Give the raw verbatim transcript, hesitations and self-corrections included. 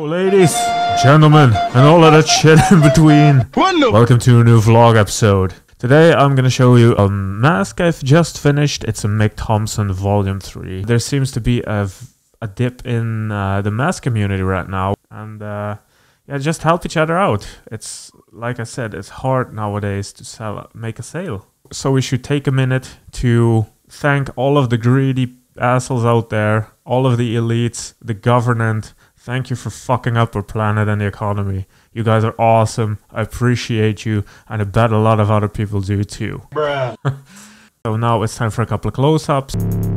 Hello ladies, gentlemen, and all of that shit in between. Wonderful. Welcome to a new vlog episode. Today I'm gonna show you a mask I've just finished. It's a Mick Thomson volume three. There seems to be a, a dip in uh, the mask community right now. And uh, yeah, just help each other out. It's, like I said, it's hard nowadays to sell, make a sale. So we should take a minute to thank all of the greedy assholes out there, all of the elites, the government. Thank you for fucking up our planet and the economy. You guys are awesome. I appreciate you, and I bet a lot of other people do too. Bruh. So now it's time for a couple of close-ups.